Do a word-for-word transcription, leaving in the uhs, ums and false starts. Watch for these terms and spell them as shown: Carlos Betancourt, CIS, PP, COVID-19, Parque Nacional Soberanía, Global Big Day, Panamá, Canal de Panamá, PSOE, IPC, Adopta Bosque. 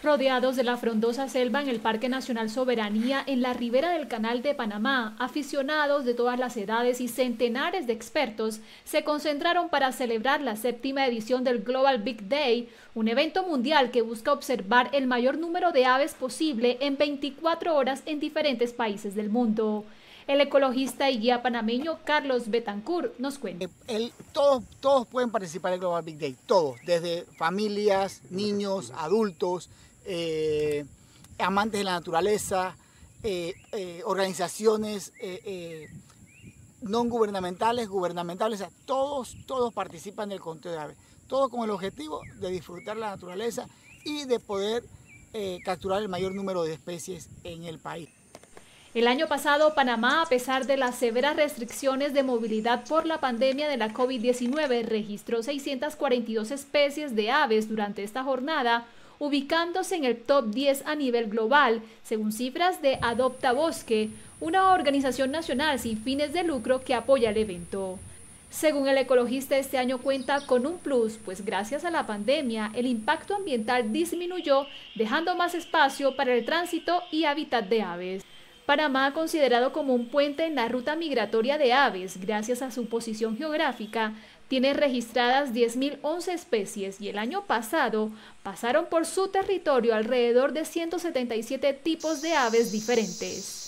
Rodeados de la frondosa selva en el Parque Nacional Soberanía, en la ribera del Canal de Panamá, aficionados de todas las edades y centenares de expertos se concentraron para celebrar la séptima edición del Global Big Day, un evento mundial que busca observar el mayor número de aves posible en veinticuatro horas en diferentes países del mundo. El ecologista y guía panameño Carlos Betancourt nos cuenta. El, todos, todos pueden participar en Global Big Day, todos, desde familias, niños, adultos, eh, amantes de la naturaleza, eh, eh, organizaciones eh, eh, no gubernamentales, gubernamentales, o sea, todos, todos participan del conteo de aves, todos con el objetivo de disfrutar la naturaleza y de poder eh, capturar el mayor número de especies en el país. El año pasado, Panamá, a pesar de las severas restricciones de movilidad por la pandemia de la COVID diecinueve, registró seiscientas cuarenta y dos especies de aves durante esta jornada, ubicándose en el top diez a nivel global, según cifras de Adopta Bosque, una organización nacional sin fines de lucro que apoya el evento. Según el ecologista, este año cuenta con un plus, pues gracias a la pandemia el impacto ambiental disminuyó, dejando más espacio para el tránsito y hábitat de aves. Panamá, considerado como un puente en la ruta migratoria de aves, gracias a su posición geográfica, tiene registradas diez mil once especies y el año pasado pasaron por su territorio alrededor de ciento setenta y siete tipos de aves diferentes.